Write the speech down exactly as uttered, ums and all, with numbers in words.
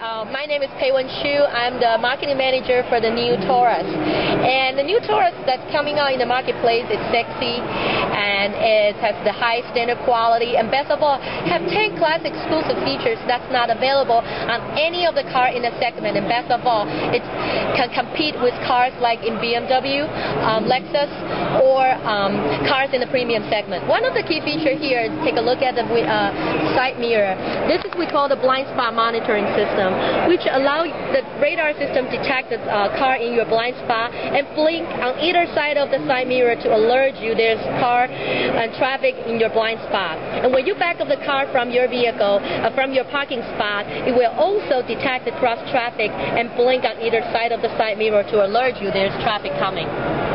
Uh, my name is Peiwen Xu. I'm the marketing manager for the new Taurus. And the new Taurus that's coming out in the marketplace is sexy, and it has the high standard quality, and best of all, have ten class exclusive features that's not available on any of the car in the segment. And best of all, it can compete with cars like in B M W, um, Lexus, or um, cars in the premium segment. One of the key features here is take a look at the uh, side mirror. This is what we call the blind spot monitoring system, which allow the radar system to detect the uh, car in your blind spot and blink on either side of the side mirror to alert you there's car and traffic in your blind spot. And when you back up the car from your vehicle, uh, from your parking spot, it will also detect the cross traffic and blink on either side of the side mirror to alert you there's traffic coming.